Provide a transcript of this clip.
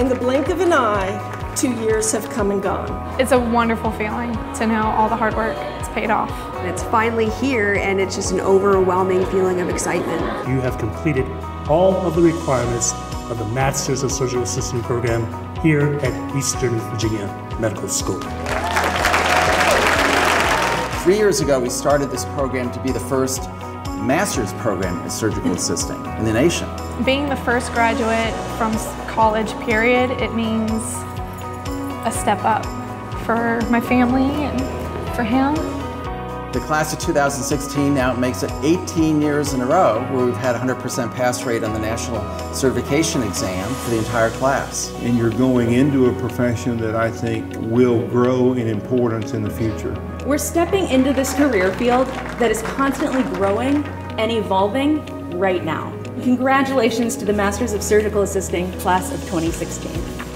In the blink of an eye, 2 years have come and gone. It's a wonderful feeling to know all the hard work is paid off. It's finally here, and it's just an overwhelming feeling of excitement. You have completed all of the requirements of the Master's of Surgical Assisting program here at Eastern Virginia Medical School. 3 years ago, we started this program to be the first master's program in surgical assisting in the nation. Being the first graduate from college, period, it means a step up for my family and for him. The class of 2016 now makes it 18 years in a row where we've had 100% pass rate on the national certification exam for the entire class. And you're going into a profession that I think will grow in importance in the future. We're stepping into this career field that is constantly growing and evolving right now. Congratulations to the Masters of Surgical Assisting class of 2016.